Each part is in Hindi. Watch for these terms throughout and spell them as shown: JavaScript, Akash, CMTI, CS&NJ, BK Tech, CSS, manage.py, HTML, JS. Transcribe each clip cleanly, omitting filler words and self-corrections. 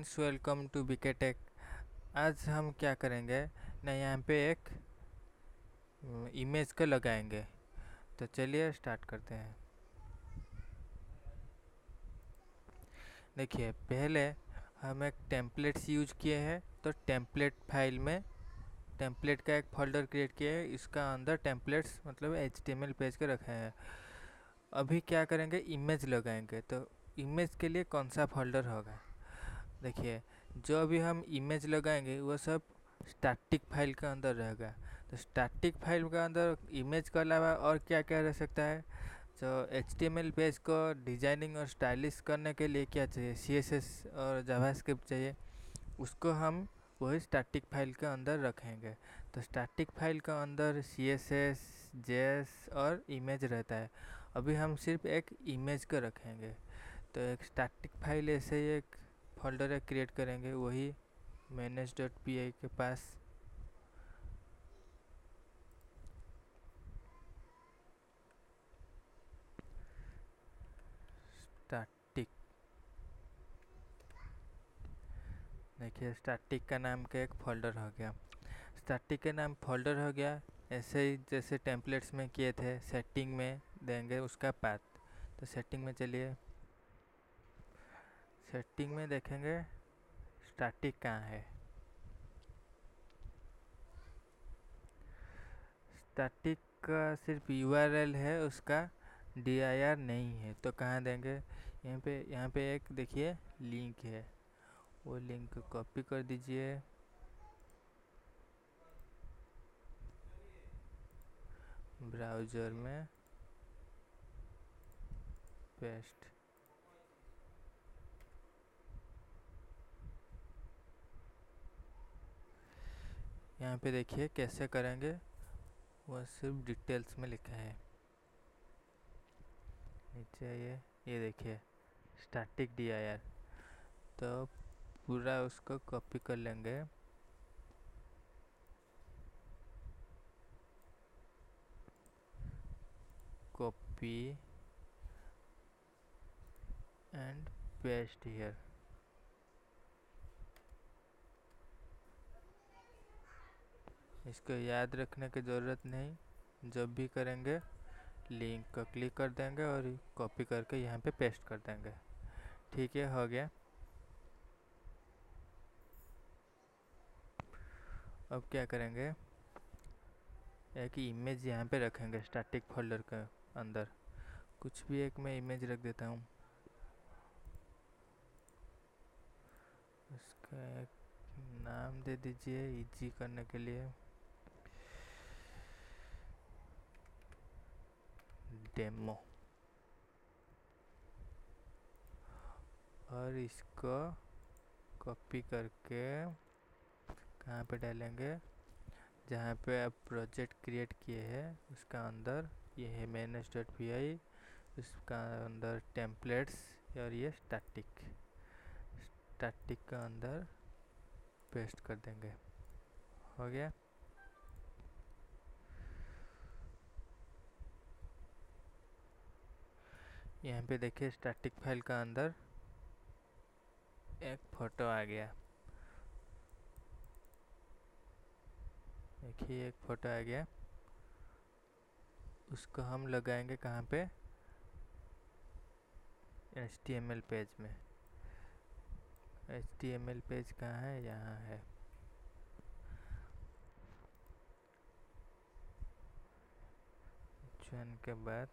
Friends welcome to BK take. आज हम क्या करेंगे ना, यहाँ पे एक इमेज को लगाएंगे। तो चलिए स्टार्ट करते हैं। देखिए, पहले हम एक टेम्पलेट्स यूज किए हैं, तो टेम्पलेट फाइल में टेम्पलेट का एक फोल्डर क्रिएट किया है। इसका अंदर टेम्पलेट्स मतलब HTML पेज के रखे हैं। अभी क्या करेंगे, इमेज लगाएंगे। तो इमेज के लिए कौन सा फोल्डर होगा, देखिए जो भी हम इमेज लगाएंगे वो सब स्टैटिक फाइल के अंदर रहेगा। तो स्टैटिक फाइल के अंदर इमेज के अलावा और क्या क्या रह सकता है। तो HTML पेज को डिजाइनिंग और स्टाइलिश करने के लिए क्या चाहिए, CSS और जावास्क्रिप्ट चाहिए। उसको हम वही स्टैटिक फाइल के अंदर रखेंगे। तो स्टैटिक फाइल के अंदर CSS, JS और इमेज रहता है। अभी हम सिर्फ एक इमेज को रखेंगे। तो एक स्टैटिक फाइल ऐसे ही एक फोल्डर क्रिएट करेंगे, वही manage.py के पास। स्टैटिक, देखिए स्टैटिक का नाम का एक फोल्डर हो गया। स्टैटिक के नाम फोल्डर हो गया। ऐसे ही जैसे टेम्पलेट्स में किए थे, सेटिंग में देंगे उसका पाथ। तो सेटिंग में चलिए, सेटिंग में देखेंगे स्टैटिक कहाँ है। स्टैटिक का सिर्फ URL है, उसका dir नहीं है। तो कहाँ देंगे, यहाँ पे एक देखिए लिंक है, वो लिंक को कॉपी कर दीजिए ब्राउज़र में, पेस्ट। यहाँ पे देखिए कैसे करेंगे, वो सिर्फ डिटेल्स में लिखा है। नीचे ये देखिए स्टैटिक dir। तो पूरा उसको कॉपी कर लेंगे, कॉपी एंड पेस्ट हियर। इसको याद रखने की ज़रूरत नहीं, जब भी करेंगे लिंक को क्लिक कर देंगे और कॉपी करके यहाँ पे पेस्ट कर देंगे। ठीक है, हो गया। अब क्या करेंगे, एक इमेज यहाँ पे रखेंगे स्टैटिक फोल्डर के अंदर। कुछ भी एक मैं इमेज रख देता हूँ। उसका एक नाम दे दीजिए इजी करने के लिए, डेमो। और इसको कॉपी करके कहाँ पे डालेंगे, जहाँ पे आप प्रोजेक्ट क्रिएट किए हैं उसका अंदर। ये है manage.py, उसका अंदर टेम्पलेट्स और ये स्टैटिक का अंदर पेस्ट कर देंगे। हो गया। यहाँ पे देखिए स्टैटिक फाइल का अंदर एक फोटो आ गया। देखिए एक फोटो आ गया। उसको हम लगाएंगे कहाँ पे, HTML पेज में। HTML पेज कहाँ है, यहाँ है। चुन के बाद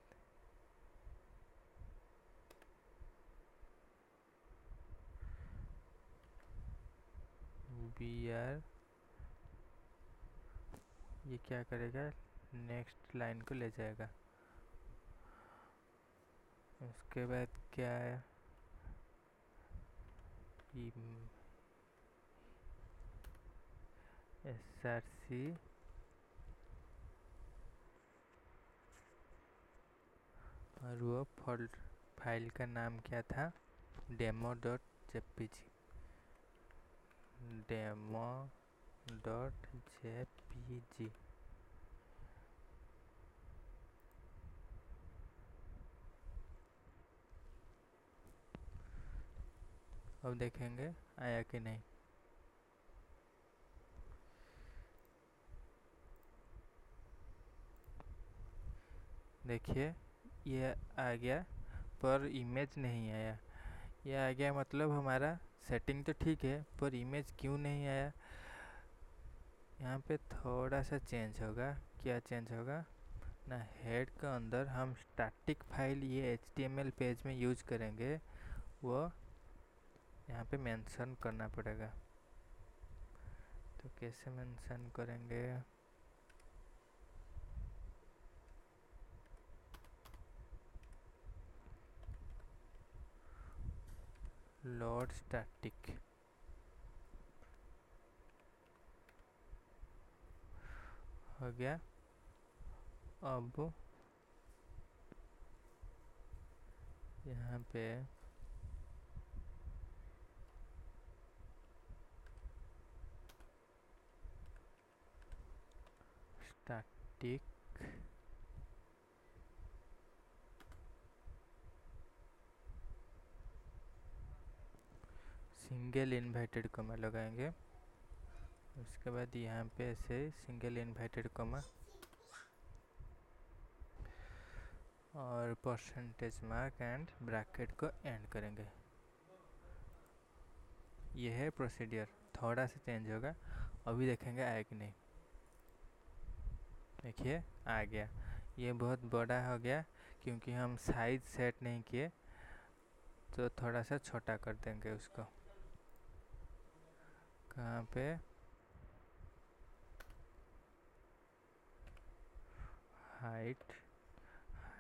BR, ये क्या करेगा, नेक्स्ट लाइन को ले जाएगा। उसके बाद क्या है, SRC और वो फोल्डर फाइल का नाम क्या था, demo.jpg। अब देखेंगे आया कि नहीं। देखिए ये आ गया पर इमेज नहीं आया। ये आ गया मतलब हमारा सेटिंग तो ठीक है पर इमेज क्यों नहीं आया। यहाँ पे थोड़ा सा चेंज होगा। क्या चेंज होगा ना, हेड के अंदर हम स्टैटिक फाइल ये HTML पेज में यूज करेंगे वो यहाँ पे मेंशन करना पड़ेगा। तो कैसे मेंशन करेंगे, लोड स्टैटिक, हो गया। अब यहाँ पे स्टैटिक सिंगल इन्वर्टेड कॉमा लगाएंगे, उसके बाद यहाँ पे ऐसे सिंगल इन्वर्टेड कॉमा और परसेंटेज मार्क एंड ब्रैकेट को एंड करेंगे। यह है प्रोसीडियर। थोड़ा सा चेंज होगा, अभी देखेंगे आया कि नहीं। देखिए आ गया। ये बहुत बड़ा हो गया क्योंकि हम साइज सेट नहीं किए, तो थोड़ा सा छोटा कर देंगे उसको। कहाँ पे, हाइट,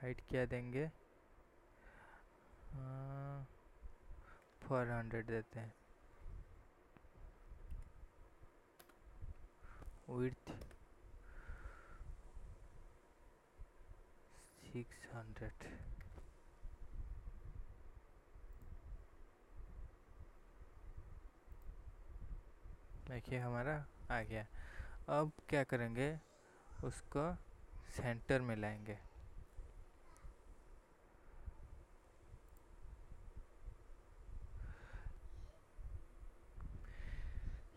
हाइट क्या देंगे, 400 देते हैं। विड्थ 600। देखिए हमारा आ गया। अब क्या करेंगे, उसको सेंटर में लाएंगे।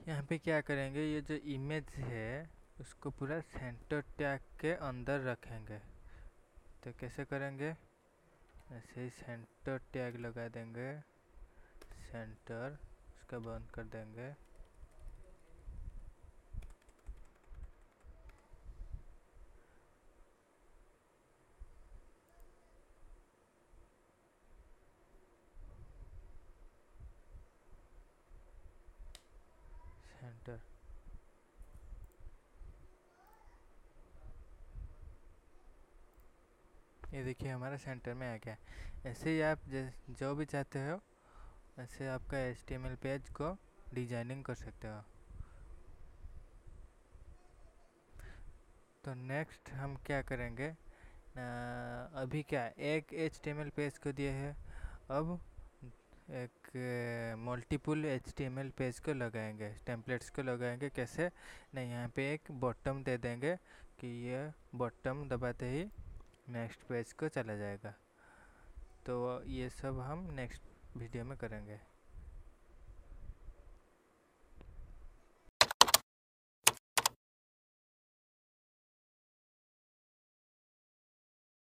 यहाँ पे क्या करेंगे, ये जो इमेज है उसको पूरा सेंटर टैग के अंदर रखेंगे। तो कैसे करेंगे, ऐसे ही सेंटर टैग लगा देंगे, सेंटर, उसका बंद कर देंगे। ये देखिए हमारा सेंटर में आ गया। ऐसे ही आप जो भी चाहते हो ऐसे आपका HTML पेज को डिजाइनिंग कर सकते हो। तो नेक्स्ट हम क्या करेंगे, अभी क्या एक HTML पेज को दिया है, अब एक मल्टीपल HTML पेज को लगाएंगे, टेम्पलेट्स को लगाएंगे। कैसे ना, यहाँ पे एक बॉटम दे देंगे कि ये बॉटम दबाते ही नेक्स्ट पेज को चला जाएगा। तो ये सब हम नेक्स्ट वीडियो में करेंगे।